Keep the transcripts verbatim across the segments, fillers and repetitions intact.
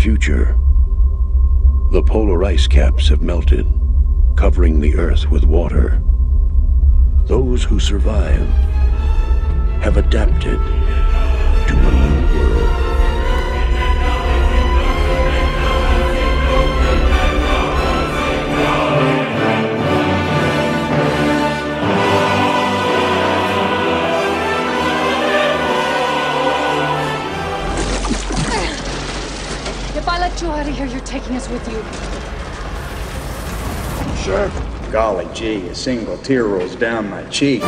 future. The polar ice caps have melted, covering the Earth with water. Those who survive have adapted to a new world. If I let you out of here, you're taking us with you. Sure. Golly gee, a single tear rolls down my cheek.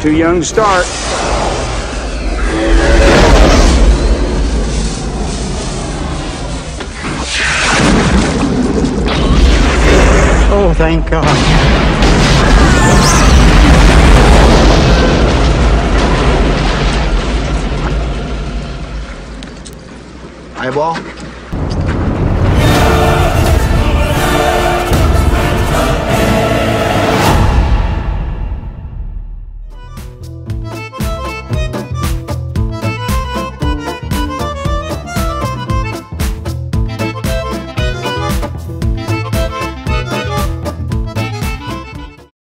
Too young to start. Oh, thank God. Eyeball?